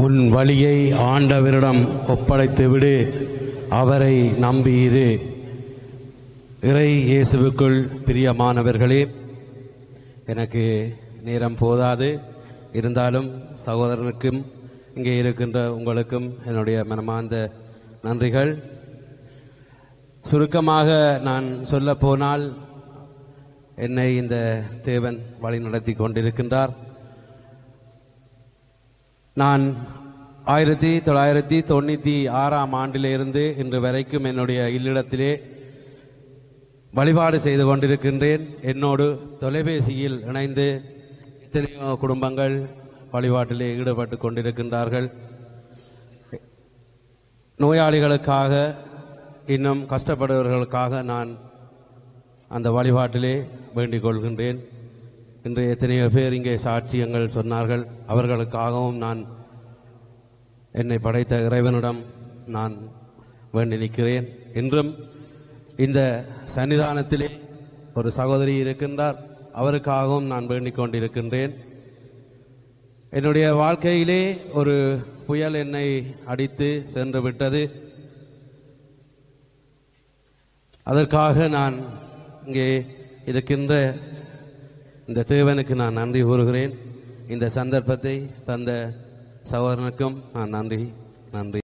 उन वलिये आंडवरिडम ओप्पड़ैत्तु विडु अवरै नंबी इरु इरै इयेसुवुक्कुल प्रियमानवर्गळे एनक्कु नेरम पोदादु इरुंदालुम सहोदरनुक्कुम इंगे इरुक्किன்ற उंगळुक्कुम एन्नुடைய मनमार्ந்த நன்றிகள் சுருக்கமாக நான் சொல்ல போனால் என்னை இந்த தேவன் வழிநடத்தி கொண்டிருக்கிறார் நான் 1996ஆம் ஆண்டிலிருந்து இன்று வரைக்கும் என்னுடைய இல்லத்திலே வழிபாடு செய்து கொண்டிருக்கிறேன் என்னோடு தொலைபேசியில் இணைந்து எத்தனையோ குடும்பங்கள் வழிபாட்டிலே ஈடுபட்டு கொண்டிருக்கிறார்கள் நோயாளிகளுக்காக இன்னும் கஷ்டப்படுபவர்களுக்காக நான் அந்த வழிபாட்டிலே வேண்டிக் கொள்கின்றேன் இன்று எத்தனையோ பேர் இங்கே சாட்சியங்கள் சொன்னார்கள் அவர்களுக்காகவும் நான் என்னை படைத்த இறைவனிடம் நான் வேண்டி நிற்கிறேன் இன்றும் இந்த சன்னிதானத்திலே ஒரு சகோதரி இருக்கின்றார் அவருக்காகவும் நான் வேண்டிக் கொண்டிருக்கின்றேன் என்னுடைய வாழ்க்கையிலே ஒரு புயல் என்னை அடித்து சென்று விட்டது அதற்காக நான் இங்கே இருக்கின்ற இந்த தேவனுக்கு நான் நன்றி கூறுகிறேன் இந்த சந்தர்ப்பத்தை தந்த சகோதரனுக்கும் நான் நன்றி